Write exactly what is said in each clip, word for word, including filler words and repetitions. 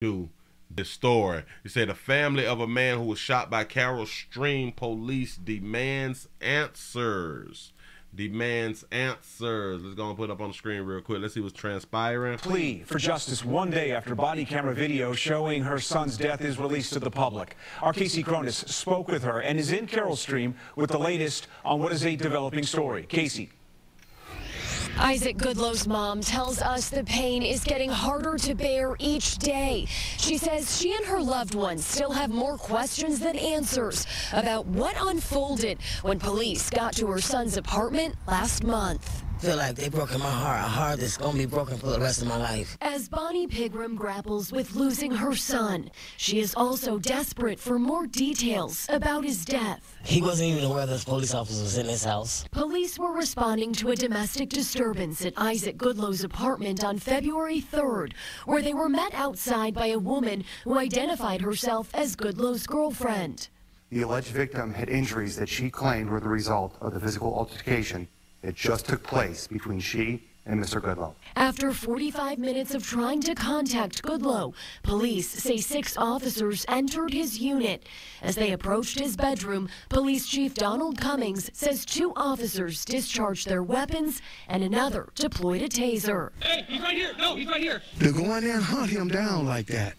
to the story. It said the family of a man who was shot by Carol Stream police demands answers. Demands answers. Let's go and put it up on the screen real quick. Let's see what's transpiring. Plea for justice one day after body camera video showing her son's death is released to the public. Our Casey Krohnus spoke with her and is in Carol Stream with the latest on what is a developing story. Casey. Isaac Goodlow's mom tells us the pain is getting harder to bear each day. She says she and her loved ones still have more questions than answers about what unfolded when police got to her son's apartment last month. I feel like they've broken my heart, a heart that's going to be broken for the rest of my life. As Bonnie Pigram grapples with losing her son, she is also desperate for more details about his death. He wasn't even aware that police officers was in his house. Police were responding to a domestic disturbance at Isaac Goodlow's apartment on February third, where they were met outside by a woman who identified herself as Goodlow's girlfriend. The alleged victim had injuries that she claimed were the result of the physical altercation. It just took place between she and Mister Goodlow. After forty-five minutes of trying to contact Goodlow, police say six officers entered his unit. As they approached his bedroom, Police Chief Donald Cummings says two officers discharged their weapons and another deployed a taser. Hey, he's right here. No, he's right here. To go in there and hunt him down like that,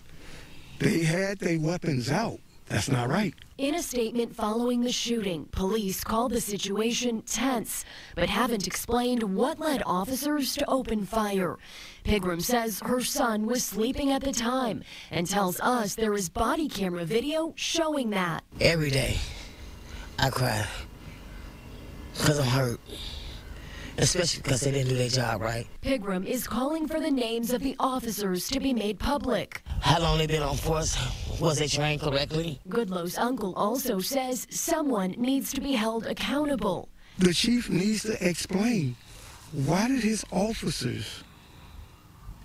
they had their weapons out. That's not right. In a statement following the shooting, police called the situation tense, but haven't explained what led officers to open fire. Pigram says her son was sleeping at the time and tells us there is body camera video showing that. Every day, I cry because I'm hurt. Especially because they didn't do their job right. Pigram is calling for the names of the officers to be made public. How long they been on force? Was they trained correctly? Goodlow's uncle also says someone needs to be held accountable. The chief needs to explain, why did his officers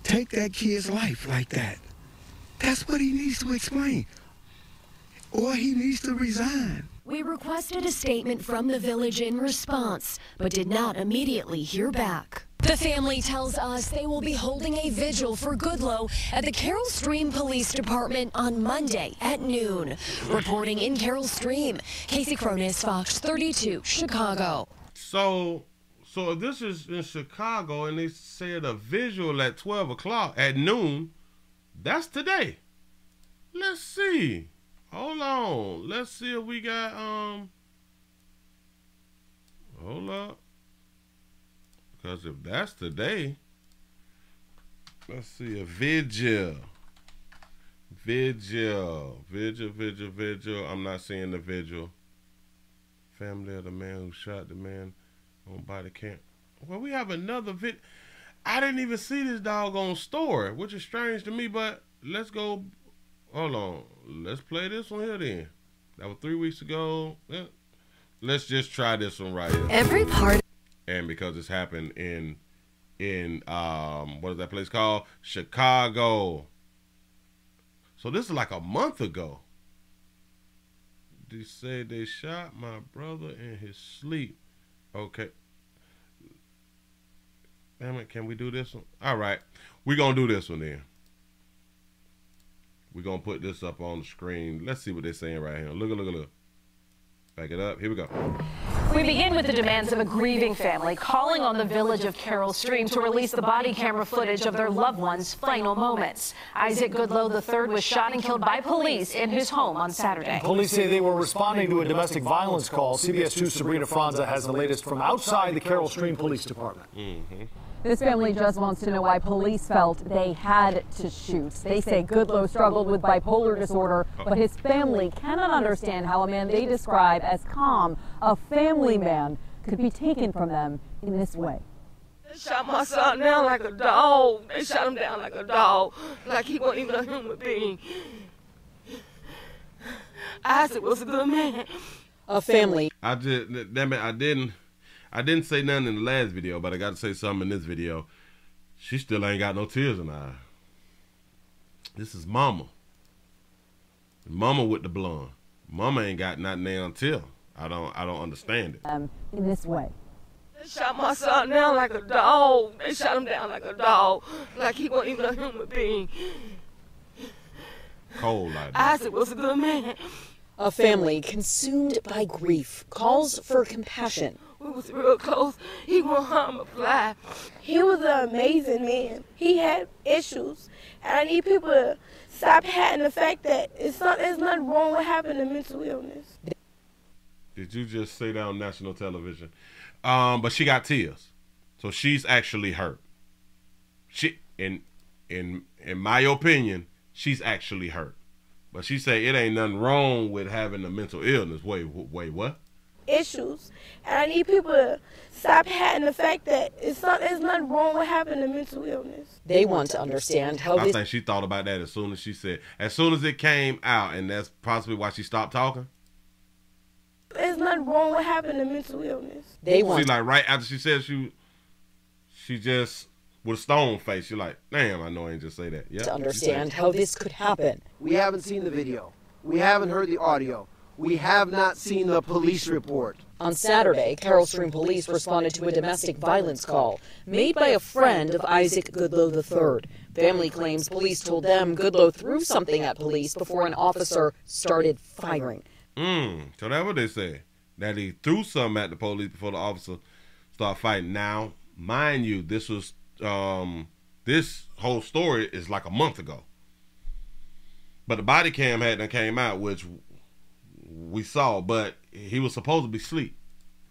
take that kid's life like that? That's what he needs to explain. Or he needs to resign. We requested a statement from the village in response, but did not immediately hear back. The family tells us they will be holding a vigil for Goodlow at the Carol Stream Police Department on Monday at noon. Reporting in Carol Stream, Casey Krohnus, Fox thirty-two, Chicago. So, so if this is in Chicago and they said a vigil at twelve o'clock at noon, that's today. Let's see. Hold on. Let's see if we got, um, hold up. Because if that's today, let's see a vigil. Vigil. Vigil, vigil, vigil. I'm not seeing the vigil. Family of the man who shot the man on body cam. Well, we have another vid. I didn't even see this doggone story, which is strange to me, but let's go. Hold on. Let's play this one here then. That was three weeks ago. Yeah. Let's just try this one right here. Every part. And because it's happened in, in um, what is that place called? Chicago. So this is like a month ago. They say they shot my brother in his sleep. Okay. Damn it, can we do this one? All right. We're going to do this one then. We're going to put this up on the screen. Let's see what they're saying right here. Look, look, look. Back it up. Here we go. We begin with the demands of a grieving family calling on the village of Carol Stream to release the body camera footage of their loved one's final moments. Isaac Goodlow the third was shot and killed by police in his home on Saturday. Police say they were responding to a domestic violence call. C B S two's Sabrina Franza has the latest from outside the Carol Stream Police Department. Mm-hmm. This family just wants to know why police felt they had to shoot. They say Goodlow struggled with bipolar disorder, but his family cannot understand how a man they describe as calm, a family man, could be taken from them in this way. They shot my son down like a dog. They shot him down like a dog, like he wasn't even a human being. Isaac was a good man. A family. I did, damn it, I didn't. I didn't say nothing in the last video, but I got to say something in this video. She still ain't got no tears in her eye. This is mama. Mama with the blonde. Mama ain't got nothing there until. I don't, I don't understand it. Um, in this way. They shot my son down like a dog. They shot him down like a dog. Like he wasn't even a human being. cold like that. Isaac was a good man. A family consumed by grief calls for compassion. We was real close. He won't harm a fly. He was an amazing man. He had issues, and I need people to stop hating the fact that it's not, there's nothing wrong with having a mental illness. Did you just say that on national television? Um, but she got tears, so she's actually hurt. She, in in in my opinion, she's actually hurt. But she said it ain't nothing wrong with having a mental illness. Wait, wait, what? Issues, and I need people to stop hating the fact that it's not, there's nothing wrong with having a mental illness. They want to understand how. I think she thought about that as soon as she said, as soon as it came out, and that's possibly why she stopped talking. There's nothing wrong with having a mental illness. They want. She like right after she said she, she just with a stone face. She like, damn, I know I ain't just say that. Yeah. To understand how this could happen. We haven't seen the video. We haven't heard the audio. We have not seen the police report. On Saturday, Carol Stream police responded to a domestic violence call made by a friend of Isaac Goodlow the third. Family claims police told them Goodlow threw something at police before an officer started firing. Mm, so that's what they said, that he threw something at the police before the officer started fighting. Now, mind you, this was um, this whole story is like a month ago. But the body cam hadn't came out, which we saw, but he was supposed to be asleep.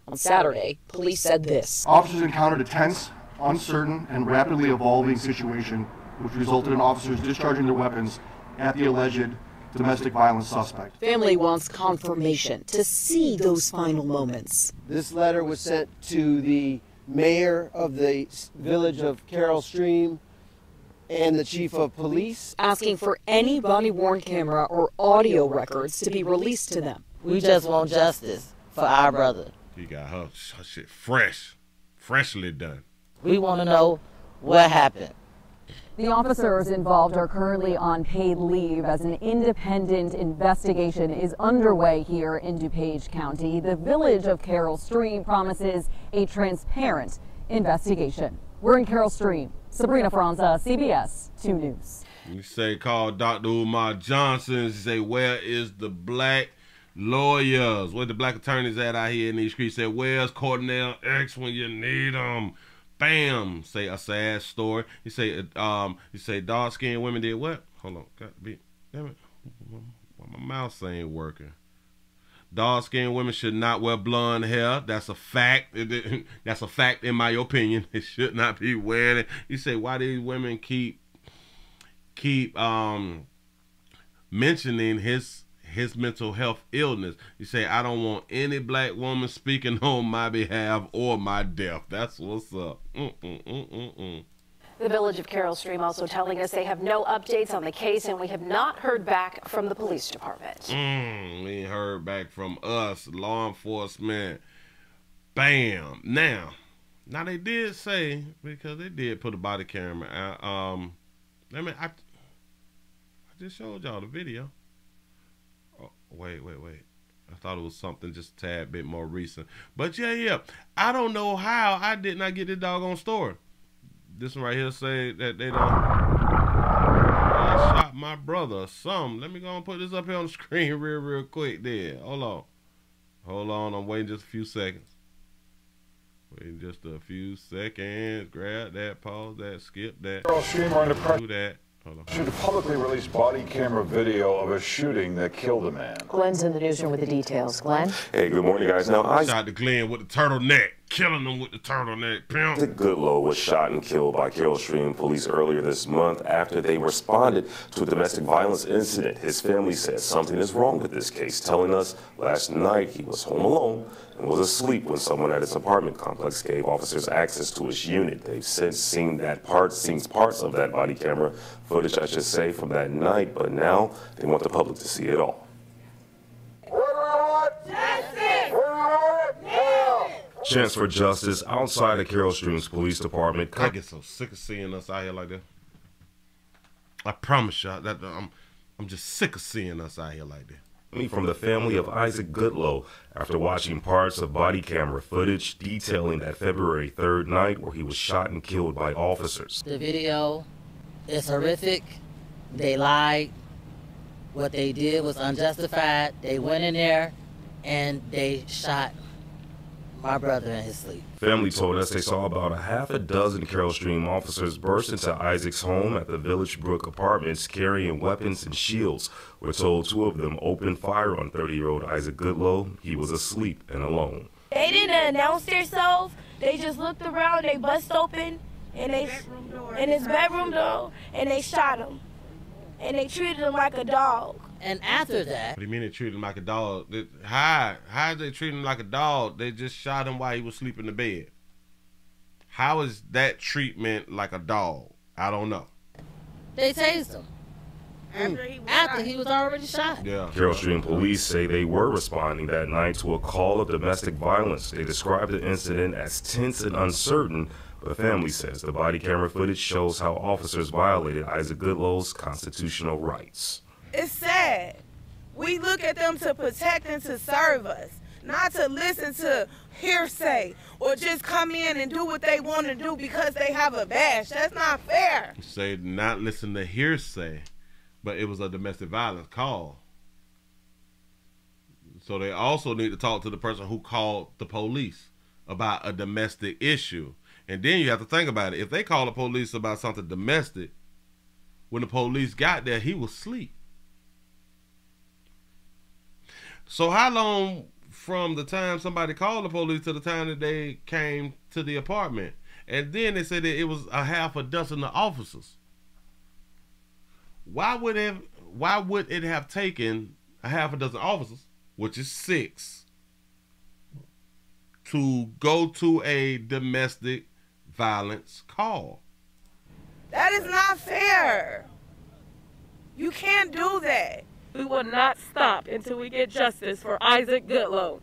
On Saturday, police said this. Officers encountered a tense, uncertain, and rapidly evolving situation, which resulted in officers discharging their weapons at the alleged domestic violence suspect. Family wants confirmation to see those final moments. This letter was sent to the mayor of the village of Carol Stream and the chief of police, asking for any body-worn camera or audio records to be released to them. We just want justice for our brother. He got her, her shit fresh, freshly done. We want to know what happened. The officers involved are currently on paid leave as an independent investigation is underway here in DuPage County. The village of Carol Stream promises a transparent investigation. We're in Carol Stream. Sabrina Franza, C B S two News. You say call Doctor Umar Johnson. You say, where is the black lawyers? Where the black attorneys at out here in these streets? Say, where's Cornell X when you need them? Bam. Say a sad story. You say, um, you say dark skinned women did what? Hold on, God, damn it, my mouth ain't working. Dark skinned women should not wear blonde hair. That's a fact. That's a fact in my opinion. They should not be wearing it. You say, why do these women keep keep um mentioning his his mental health illness? You say, I don't want any black woman speaking on my behalf or my death. That's what's up. Mm mm mm mm mm. The village of Carol Stream also telling us they have no updates on the case, and we have not heard back from the police department. Mm, we heard back from us, law enforcement. Bam. Now, now they did say, because they did put a body camera out. Um, I mean, I, I just showed y'all the video. Oh, wait, wait, wait. I thought it was something just a tad bit more recent. But yeah, yeah. I don't know how I did not get this doggone story. This one right here say that they don't I shot my brother or something. Let me go and put this up here on the screen real, real quick there. Hold on. Hold on. I'm waiting just a few seconds. Waiting just a few seconds. Grab that, pause that, skip that. Do that. Should publicly release body camera video of a shooting that killed a man. Glenn's in the newsroom with the details. Glenn? Hey, good morning, guys. Now, I shot to Glenn with the turtleneck, killing him with the turtleneck, pimp. Isaac Goodlow was shot and killed by Carol Stream police earlier this month after they responded to a domestic violence incident. His family said something is wrong with this case, telling us last night he was home alone and was asleep when someone at his apartment complex gave officers access to his unit. They've since seen that part, seen parts of that body camera footage, I should say, from that night, but now they want the public to see it all. Chance for justice outside of Carol Stream's police department. I get so sick of seeing us out here like that. I promise y'all that I'm, I'm just sick of seeing us out here like that. From the family of Isaac Goodlow after watching parts of body camera footage detailing that February third night where he was shot and killed by officers. The video is horrific. They lied. What they did was unjustified. They went in there and they shot my brother in his sleep. Family told us they saw about a half a dozen Carol Stream officers burst into Isaac's home at the Village Brook Apartments carrying weapons and shields. We're told two of them opened fire on thirty-year-old Isaac Goodlow. He was asleep and alone. They didn't announce themselves. They just looked around, they bust open, and they in his bedroom door, and they shot him. And they treated him like a dog. And after that... What do you mean they treated him like a dog? They, how? How did they treat him like a dog? They just shot him while he was sleeping in the bed. How is that treatment like a dog? I don't know. They tased him. After he was, After he was already shot. Yeah. Carol Stream police say they were responding that night to a call of domestic violence. They described the incident as tense and uncertain. The family says the body camera footage shows how officers violated Isaac Goodlow's constitutional rights. It's sad. We look at them to protect and to serve us, not to listen to hearsay or just come in and do what they want to do because they have a badge. That's not fair. You say not listen to hearsay, but it was a domestic violence call. So they also need to talk to the person who called the police about a domestic issue. And then you have to think about it. If they call the police about something domestic, when the police got there, he was asleep. So how long from the time somebody called the police to the time that they came to the apartment? And then they said that it was a half a dozen of officers. Why would it, why would it have taken a half a dozen officers, which is six, to go to a domestic violence call? That is not fair. You can't do that. We will not stop until we get justice for Isaac Goodlow.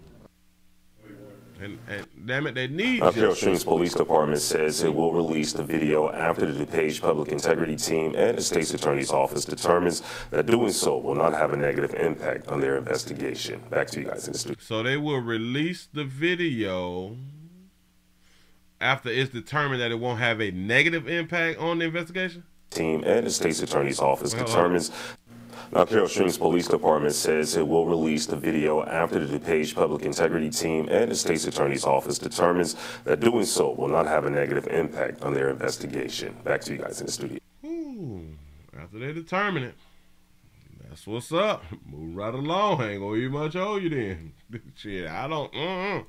And, and damn it, they need uh, Carol Stream's police department says it will release the video after the DuPage Public Integrity Team and the state's attorney's office determines that doing so will not have a negative impact on their investigation. Back to you guys in the studio. So they will release the video after it's determined that it won't have a negative impact on the investigation? Team and the state's attorney's office well, determines... Now, Carol Stream's police department says it will release the video after the DuPage Public Integrity Team and the state's attorney's office determines that doing so will not have a negative impact on their investigation. Back to you guys in the studio. Ooh, after they determine it, that's what's up. Move right along. I ain't gonna eat much owe you then. Shit, I don't. Mm-mm.